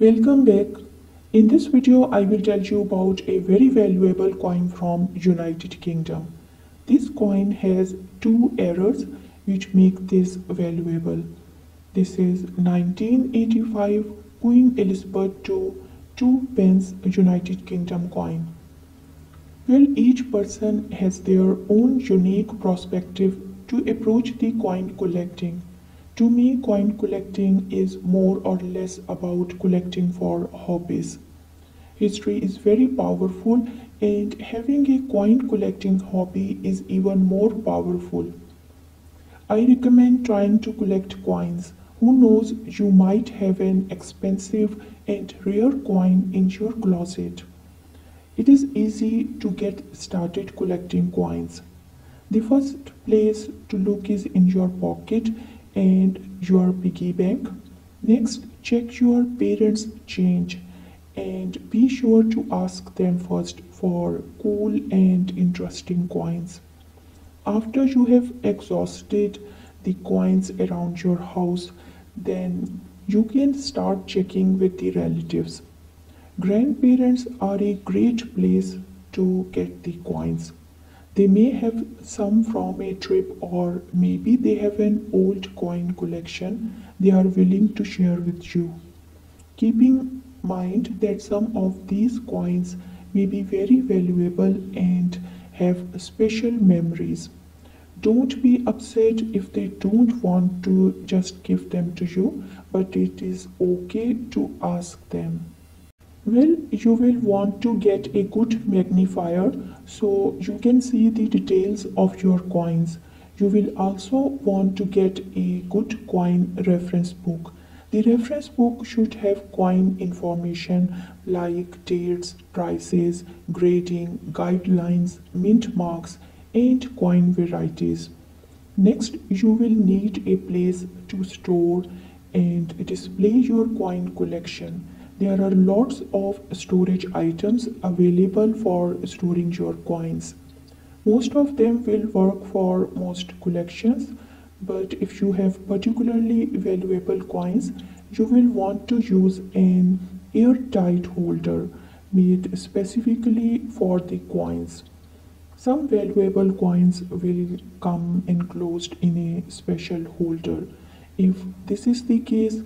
Welcome back. In this video I will tell you about a very valuable coin from United Kingdom. This coin has two errors which make this valuable. This is 1985 Queen Elizabeth II 2 pence United Kingdom coin. Well, each person has their own unique perspective to approach the coin collecting. To me, coin collecting is more or less about collecting for hobbies. History is very powerful, and having a coin collecting hobby is even more powerful. I recommend trying to collect coins. Who knows, you might have an expensive and rare coin in your closet. It is easy to get started collecting coins. The first place to look is in your pocket and your piggy bank. Next, check your parents' change and be sure to ask them first for cool and interesting coins. After you have exhausted the coins around your house, then you can start checking with the relatives. Grandparents are a great place to get the coins. They may have some from a trip, or maybe they have an old coin collection they are willing to share with you. Keep in mind that some of these coins may be very valuable and have special memories. Don't be upset if they don't want to just give them to you, but it is okay to ask them. Well, you will want to get a good magnifier so you can see the details of your coins. You will also want to get a good coin reference book. The reference book should have coin information like dates, prices, grading, guidelines, mint marks, and coin varieties. Next, you will need a place to store and display your coin collection. There are lots of storage items available for storing your coins. Most of them will work for most collections, but if you have particularly valuable coins, you will want to use an airtight holder made specifically for the coins. Some valuable coins will come enclosed in a special holder. If this is the case,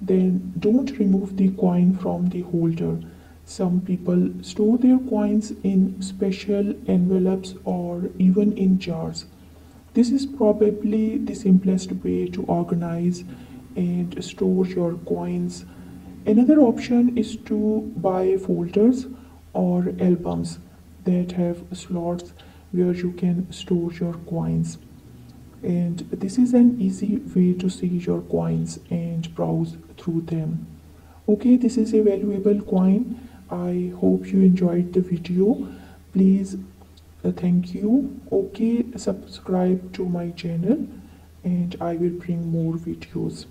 then don't remove the coin from the holder. Some people store their coins in special envelopes or even in jars. This is probably the simplest way to organize and store your coins. Another option is to buy folders or albums that have slots where you can store your coins. And this is an easy way to see your coins and browse through them. Okay, this is a valuable coin. I hope you enjoyed the video. Please, thank you. Okay, subscribe to my channel and I will bring more videos.